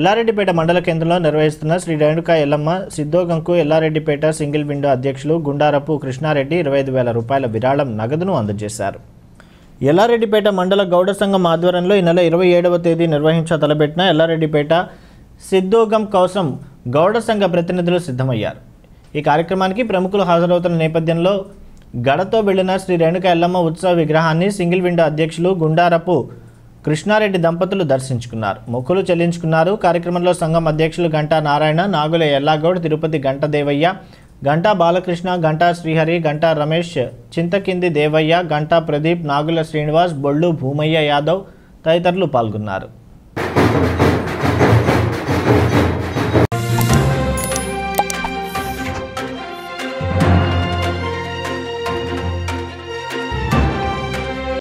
ఎల్లారెడ్డిపేట మండల కేంద్రంలో నిర్వహిస్తున్న శ్రీ రేణుకాయ ఎల్లమ్మ సిద్ధోగంకు ఎల్లారెడ్డిపేట సింగిల్ విండో అధ్యక్షులు గుండారపు కృష్ణారెడ్డి 25,000 రూపాయల విరాళం నగదును అందజేశారు। ఎల్లారెడ్డిపేట మండల గౌడ సంఘం ఆధ్వర్యంలో ఈ నెల 27వ తేదీ నిర్వహించ తలబెట్టిన ఎల్లారెడ్డిపేట సిద్ధోగం కోసం గౌడ సంఘ ప్రతినిధులు సిద్ధమయ్యారు। ఈ కార్యక్రమానికి ప్రముఖులు హాజరవుతున్న నేపథ్యంలో గడతో వెళ్లిన శ్రీ రేణుకాయ ఎల్లమ్మ ఉత్సవ విగ్రహాన్ని సింగిల్ విండో అధ్యక్షులు గుండారపు కృష్ణారెడ్డి దంపతులు దర్శించుకున్నారు, మొక్కులు చెల్లించుకున్నారు। కార్యక్రమంలో సంఘం అధ్యక్షులు గంట నారాయణ, నాగుల ఎల్లగౌడ్, తిరుపతి గంట దేవయ్య, గంట బాలకృష్ణ, గంట శ్రీహరి, గంట రమేష్, చింతకింది దేవయ్య, గంట ప్రదీప్, నాగుల శ్రీనివాస్, బొళ్ళు, భూమయ్య యాదవ్ తదితరులు పాల్గొన్నారు।